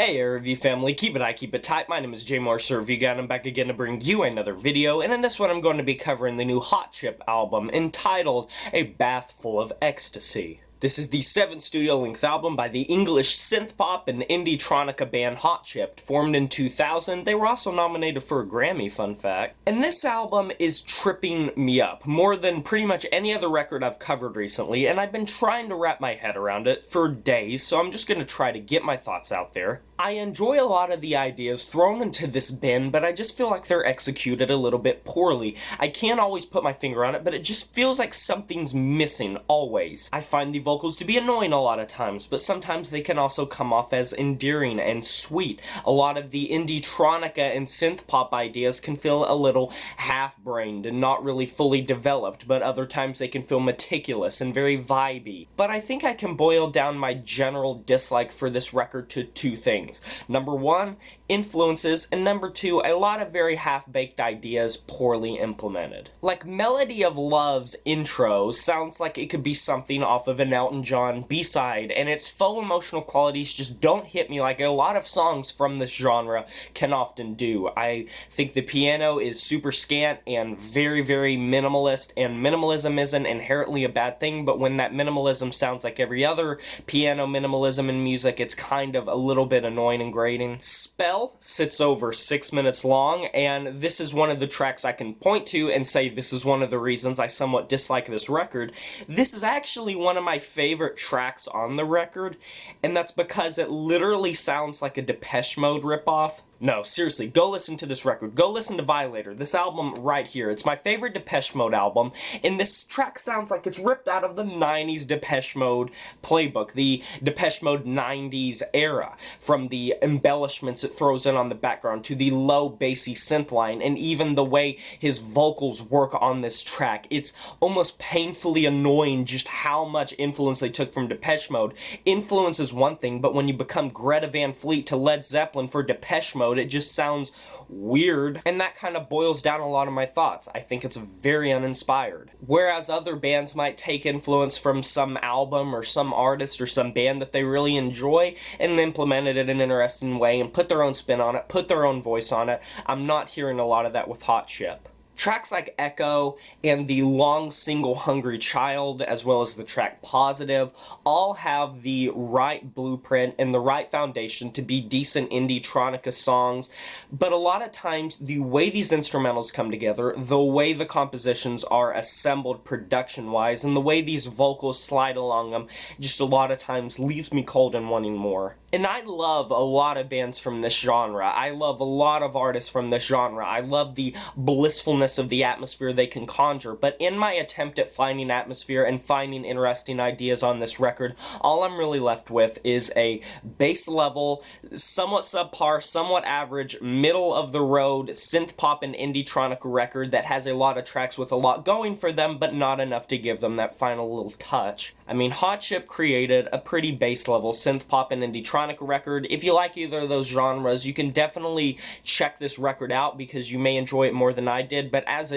Hey, Air Review family, keep it high, keep it tight. My name is J Morris the Review Guy, and I'm back again to bring you another video, and in this one I'm going to be covering the new Hot Chip album entitled A Bath Full of Ecstasy. This is the 7th studio-length album by the English synth-pop and indie-tronica band Hot Chip. Formed in 2000, they were also nominated for a Grammy, fun fact. And this album is tripping me up, more than pretty much any other record I've covered recently, and I've been trying to wrap my head around it for days, so I'm just going to try to get my thoughts out there. I enjoy a lot of the ideas thrown into this bin, but I just feel like they're executed a little bit poorly. I can't always put my finger on it, but it just feels like something's missing, always. I find the vocals to be annoying a lot of times, but sometimes they can also come off as endearing and sweet. A lot of the indie-tronica and synth-pop ideas can feel a little half-brained and not really fully developed, but other times they can feel meticulous and very vibey. But I think I can boil down my general dislike for this record to two things. Number one, influences, and number two, a lot of very half-baked ideas poorly implemented. Like, Melody of Love's intro sounds like it could be something off of an Elton John B-side, and its faux emotional qualities just don't hit me like a lot of songs from this genre can often do. I think the piano is super scant and very, very minimalist, and minimalism isn't inherently a bad thing, but when that minimalism sounds like every other piano minimalism in music, it's kind of a little bit annoying. And grating. Spell sits over 6 minutes long, and this is one of the tracks I can point to and say this is one of the reasons I somewhat dislike this record. This is actually one of my favorite tracks on the record, and that's because it literally sounds like a Depeche Mode ripoff. No, seriously, go listen to this record. Go listen to Violator, this album right here. It's my favorite Depeche Mode album, and this track sounds like it's ripped out of the 90s Depeche Mode playbook, the Depeche Mode 90s era, from the embellishments it throws in on the background to the low bassy synth line, and even the way his vocals work on this track. It's almost painfully annoying just how much influence they took from Depeche Mode. Influence is one thing, but when you become Greta Van Fleet to Led Zeppelin for Depeche Mode, it just sounds weird, and that kind of boils down a lot of my thoughts. I think it's very uninspired. Whereas other bands might take influence from some album or some artist or some band that they really enjoy and implement it in an interesting way and put their own spin on it, put their own voice on it, I'm not hearing a lot of that with Hot Chip. Tracks like Echo and the long single Hungry Child, as well as the track Positive, all have the right blueprint and the right foundation to be decent indie-tronica songs, but a lot of times the way these instrumentals come together, the way the compositions are assembled production-wise, and the way these vocals slide along them just a lot of times leaves me cold and wanting more. And I love a lot of bands from this genre. I love a lot of artists from this genre. I love the blissfulness of the atmosphere they can conjure, but in my attempt at finding atmosphere and finding interesting ideas on this record, all I'm really left with is a bass level, somewhat subpar, somewhat average, middle-of-the-road synth-pop and indie-tronic record that has a lot of tracks with a lot going for them, but not enough to give them that final little touch. I mean, Hot Chip created a pretty bass-level synth-pop and indie-tronic record. If you like either of those genres, you can definitely check this record out because you may enjoy it more than I did, but as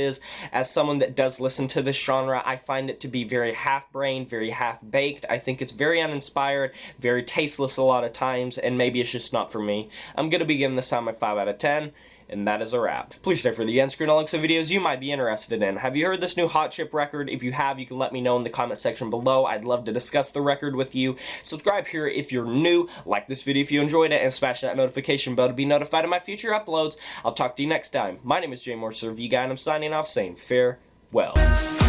someone that does listen to this genre, I find it to be very half-brained, very half-baked. I think it's very uninspired, very tasteless a lot of times, and maybe it's just not for me. I'm going to be giving this album a 5 out of 10, and that is a wrap. Please stay for the end screen and links of videos you might be interested in. Have you heard this new Hot Chip record? If you have, you can let me know in the comment section below. I'd love to discuss the record with you. Subscribe here if you're new, like this video if you enjoyed it, and smash that notification bell to be notified of my future uploads. I'll talk to you next time. My name is J Morris the Review Guy, and I'm signing off saying farewell.